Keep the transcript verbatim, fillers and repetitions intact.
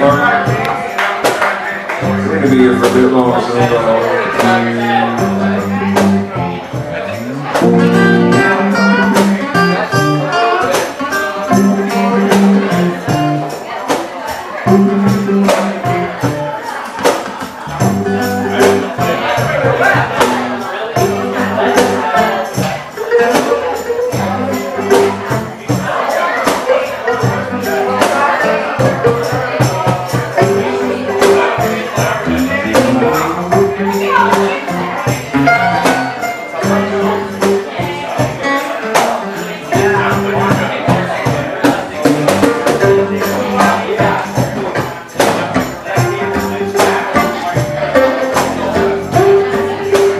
part. We're going to be here for a bit longer, so uh,